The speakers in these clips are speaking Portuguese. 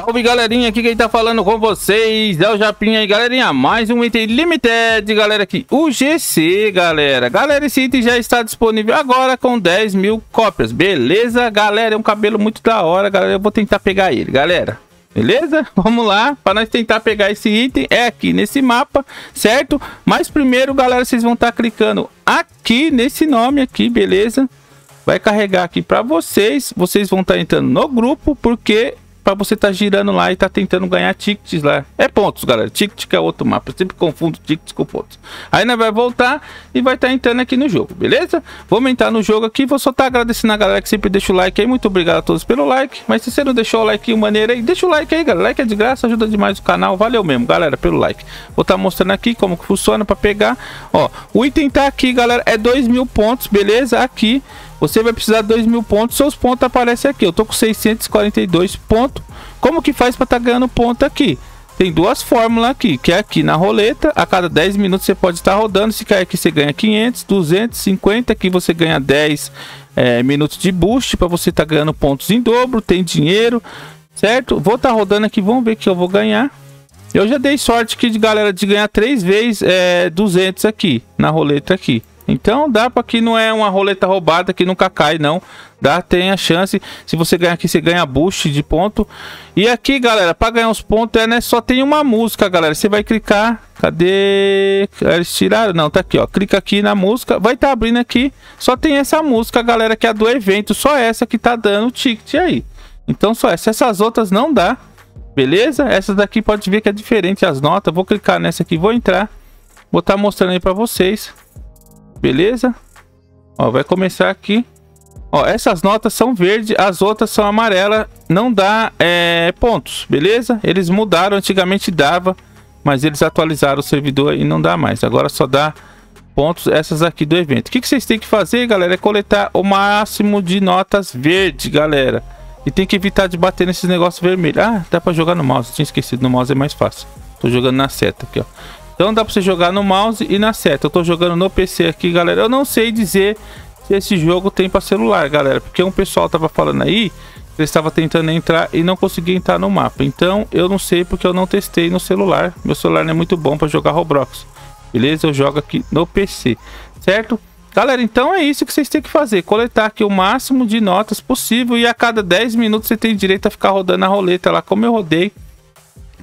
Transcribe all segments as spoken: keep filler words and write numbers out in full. Salve galerinha, aqui quem tá falando com vocês é o Japinha. E galerinha, mais um item limited, galera, aqui o G C, galera. Galera, esse item já está disponível agora com dez mil cópias, beleza? Galera, é um cabelo muito da hora, galera, eu vou tentar pegar ele, galera. Beleza? Vamos lá, para nós tentar pegar esse item, é aqui nesse mapa, certo? Mas primeiro, galera, vocês vão estar clicando aqui nesse nome aqui, beleza? Vai carregar aqui para vocês, vocês vão estar entrando no grupo, porque... para você tá girando lá e tá tentando ganhar tickets lá. É pontos, galera. Ticket é outro mapa. Eu sempre confundo tickets com pontos. Aí nós vai voltar e vai estar tá entrando aqui no jogo, beleza? Vamos entrar no jogo aqui. Vou só tá agradecendo a galera que sempre deixa o like aí. Muito obrigado a todos pelo like. Mas se você não deixou o like maneiro aí, deixa o like aí, galera. Like é de graça, ajuda demais o canal. Valeu mesmo, galera, pelo like. Vou estar tá mostrando aqui como que funciona para pegar. Ó, o item tá aqui, galera. É dois mil pontos, beleza? Aqui. Você vai precisar de dois mil pontos, seus pontos aparecem aqui. Eu tô com seiscentos e quarenta e dois pontos. Como que faz para estar tá ganhando ponto aqui? Tem duas fórmulas aqui, que é aqui na roleta. A cada dez minutos você pode estar rodando. Se cair aqui você ganha quinhentos, duzentos e cinquenta. Aqui você ganha dez é, minutos de boost para você estar tá ganhando pontos em dobro. Tem dinheiro, certo? Vou estar tá rodando aqui, vamos ver que eu vou ganhar. Eu já dei sorte aqui de galera de ganhar três vezes é, duzentos aqui na roleta aqui. Então dá para que não é uma roleta roubada que nunca cai, não. Dá, tem a chance. Se você ganhar aqui, você ganha boost de ponto. E aqui, galera, para ganhar os pontos, é, né? Só tem uma música, galera. Você vai clicar. Cadê? Eles tiraram? Não, tá aqui, ó. Clica aqui na música. Vai estar tá abrindo aqui. Só tem essa música, galera, que é a do evento. Só essa que tá dando ticket aí. Então só essa. Essas outras não dá. Beleza? Essas daqui pode ver que é diferente as notas. Vou clicar nessa aqui, vou entrar. Vou estar tá mostrando aí para vocês. Beleza? Ó, vai começar aqui. Ó, essas notas são verde, as outras são amarela. Não dá é, pontos, beleza? Eles mudaram, antigamente dava, mas eles atualizaram o servidor e não dá mais. Agora só dá pontos essas aqui do evento. O que, que vocês têm que fazer, galera? É coletar o máximo de notas verde, galera. E tem que evitar de bater nesses negócios vermelhos. Ah, dá pra jogar no mouse. Tinha esquecido, no mouse é mais fácil. Tô jogando na seta aqui, ó. Então dá pra você jogar no mouse e na seta. Eu tô jogando no P C aqui, galera. Eu não sei dizer se esse jogo tem pra celular, galera. Porque um pessoal tava falando aí, ele estava tentando entrar e não conseguia entrar no mapa. Então eu não sei porque eu não testei no celular. Meu celular não é muito bom pra jogar Roblox. Beleza? Eu jogo aqui no P C. Certo? Galera, então é isso que vocês têm que fazer. Coletar aqui o máximo de notas possível. E a cada dez minutos você tem direito a ficar rodando a roleta lá, como eu rodei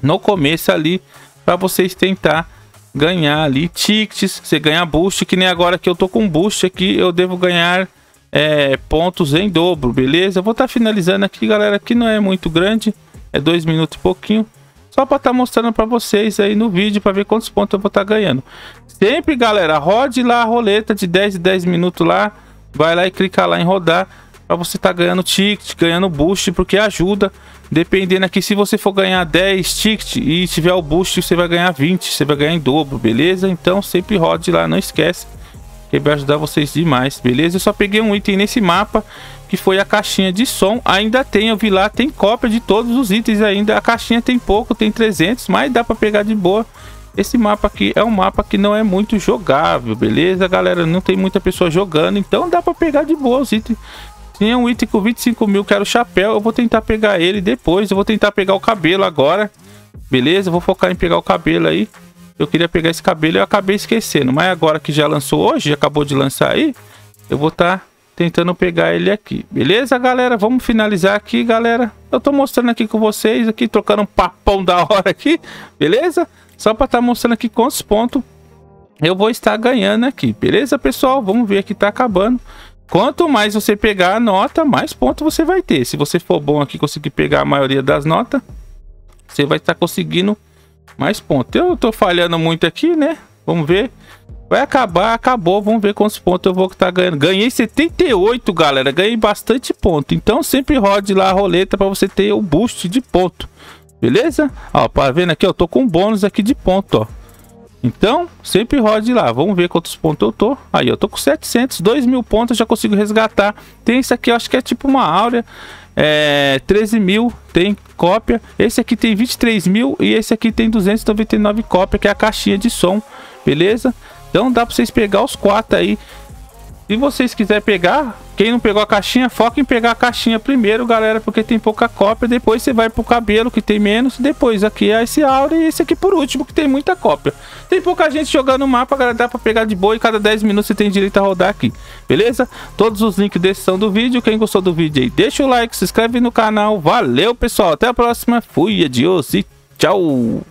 no começo ali, pra vocês tentar ganhar ali tickets. Você ganha boost, que nem agora que eu tô com boost aqui, eu devo ganhar é, pontos em dobro, beleza? Eu vou estar tá finalizando aqui, galera, que não é muito grande, é dois minutos e pouquinho, só para estar tá mostrando para vocês aí no vídeo, para ver quantos pontos eu vou estar tá ganhando. Sempre, galera, rode lá a roleta de dez em dez minutos lá, vai lá e clica lá em rodar, para você estar tá ganhando ticket, ganhando boost, porque ajuda. Dependendo aqui, se você for ganhar dez tickets e tiver o boost, você vai ganhar vinte, você vai ganhar em dobro, beleza? Então sempre rode lá, não esquece, que vai ajudar vocês demais, beleza? Eu só peguei um item nesse mapa, que foi a caixinha de som. Ainda tem, eu vi lá, tem cópia de todos os itens ainda. A caixinha tem pouco, tem trezentos, mas dá para pegar de boa. Esse mapa aqui é um mapa que não é muito jogável, beleza, galera? Não tem muita pessoa jogando, então dá para pegar de boa os itens. Tinha um item com vinte e cinco mil, que era o chapéu. Eu vou tentar pegar ele depois. Eu vou tentar pegar o cabelo agora. Beleza? Eu vou focar em pegar o cabelo aí. Eu queria pegar esse cabelo e eu acabei esquecendo. Mas agora que já lançou hoje, já acabou de lançar aí, eu vou estar tá tentando pegar ele aqui. Beleza, galera? Vamos finalizar aqui, galera. Eu tô mostrando aqui com vocês, aqui trocando um papão da hora aqui. Beleza? Só para estar tá mostrando aqui quantos pontos eu vou estar ganhando aqui. Beleza, pessoal? Vamos ver aqui, tá acabando. Quanto mais você pegar a nota, mais ponto você vai ter. Se você for bom aqui, conseguir pegar a maioria das notas, você vai estar conseguindo mais pontos. Eu tô falhando muito aqui, né? Vamos ver. Vai acabar, acabou. Vamos ver quantos pontos eu vou estar ganhando. Ganhei setenta e oito, galera. Ganhei bastante ponto. Então sempre rode lá a roleta para você ter o boost de ponto. Beleza? Ó, tá vendo aqui? Eu tô com bônus aqui de ponto, ó. Então, sempre rode lá. Vamos ver quantos pontos eu tô. Aí, eu tô com setecentos, dois mil pontos, eu já consigo resgatar. Tem isso aqui, eu acho que é tipo uma áurea. É, treze mil, tem cópia. Esse aqui tem vinte e três mil e esse aqui tem duzentos e noventa e nove cópias, que é a caixinha de som. Beleza? Então, dá pra vocês pegar os quatro aí. Se vocês quiserem pegar, Quem não pegou a caixinha, foca em pegar a caixinha primeiro, galera, porque tem pouca cópia. Depois você vai pro cabelo, que tem menos. Depois aqui é esse áudio e esse aqui por último, que tem muita cópia. Tem pouca gente jogando o mapa, galera, dá pra pegar de boa. E cada dez minutos você tem direito a rodar aqui, beleza? Todos os links desses são do vídeo. Quem gostou do vídeo aí, deixa o like, se inscreve no canal. Valeu, pessoal. Até a próxima. Fui, adiós e tchau.